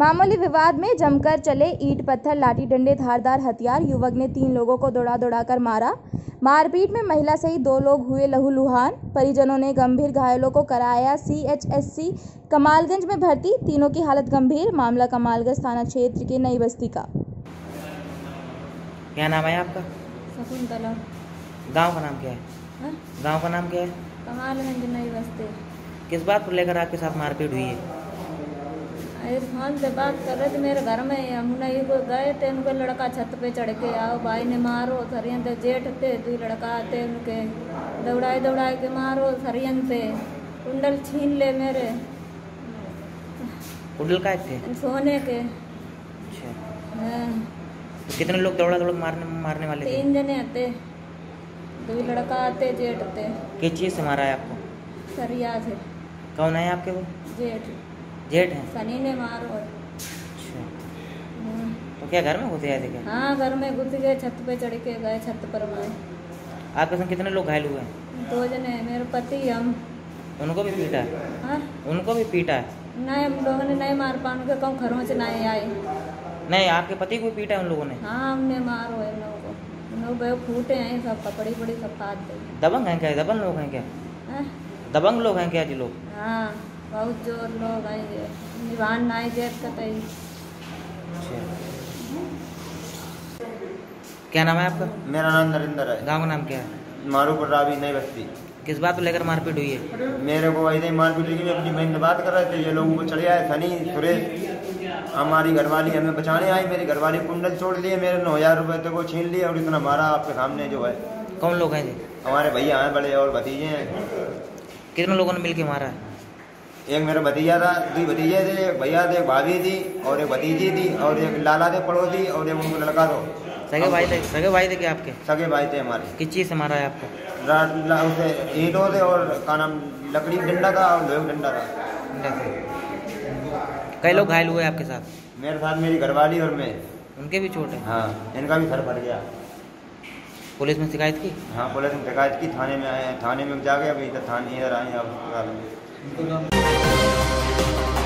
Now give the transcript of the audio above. मामूली विवाद में जमकर चले ईंट पत्थर लाठी डंडे धारदार हथियार। युवक ने 3 लोगों को दौड़ा दौड़ाकर मारा। मारपीट में महिला सहित 2 लोग हुए लहूलुहान। परिजनों ने गंभीर घायलों को कराया CHSC कमालगंज में भर्ती। 3 की हालत गंभीर। मामला कमालगंज थाना क्षेत्र के नई बस्ती का। क्या नाम है आपका? शकुंतला। गाँव का नाम क्या है? गाँव का नाम क्या है? कमालगंज नई बस्ती। किस बात को लेकर आपके साथ मारपीट हुई है? फोन से बात कर रहे थे मेरे घर में। हम नहीं को गए थे, उनके लड़का छत पे चढ़ के आओ भाई ने मारो सरियन पे। जेठ थे 2 लड़का आते, उनके दौड़ाए दौड़ाए के मारो सरियन पे। कुंडल छीन ले मेरे। कुंडल का थे? सोने के। तो कितने लोग दौड़ा दौड़ मारने वाले? 3 जने आते, 2 लड़का आते, जेठ थे। किस चीज से मारा है आपको? सरिया से। कौन है आपके? वो जेठ। जेठ है? सनी ने मारो। तो क्या घर में घुस गए थे क्या? हाँ, घर में घुस गए, छत पे चढ़ के गए, छत पर मारे। आपके संग कितने लोग घायल हुए हैं? 2 जने, मेरे पति हम। उनको भी पीटा है? हाँ? उनको भी पीटा है? नहीं, हम लोगों ने नहीं मार पाया, उनके कम खरोंच नहीं आए। नहीं, आपके पति को भी पीटा है उन लोगों ने? हाँ, हमने मारो है उन लोगों को। उन लोग फूटे हैं सब, कपड़ी पड़ी सब फाट गई। दबंग हैं क्या? दबंग लोग हैं क्या? दबंग लोग हैं क्या जी लोग? हाँ, बहुत जोर लोग आएंगे निभान ना जेठ कतई। क्या नाम है आपका? मेरा नाम नरेंद्र है। गाँव का नाम क्या है? मारूपुर रावी नई बस्ती। किस बात को लेकर मारपीट हुई है? मेरे को ऐसे ही मारपीट हुई। मैं अपनी बहन से बात कर रहे थे, ये लोगों को चले आए सनी सुरेश। हमारी घरवाली हमें बचाने आई। मेरी घरवाली कुंडल छोड़ लिए, मेरे 9000 रुपये तक को छीन लिए और इतना मारा आपके सामने जो है। कौन लोग हैं? हमारे भैया हैं बड़े और भतीजे हैं। कितने लोगों ने मिल के मारा है? एक मेरा भतीजा था, 2 भतीजे थे, भैया थे, भाभी थी और एक भतीजी थी और एक लाला थे पड़ोसी और एक उनको लड़का था। सगे भाई थे? सगे भाई थे क्या आपके? सगे भाई थे हमारे। किस चीज़ से मारा है आपको? उसे ईंटों से और का नाम लकड़ी डंडा था और लोहे डंडा था। कई लोग घायल हुए आपके साथ? मेरे साथ मेरी घरवाली और मैं। उनके भी चोट है? हाँ, इनका भी सर फट गया। पुलिस में शिकायत की? हाँ, पुलिस में शिकायत की, थाने में आए, थाने में जाके अभी इधर थाने इधर आए। अब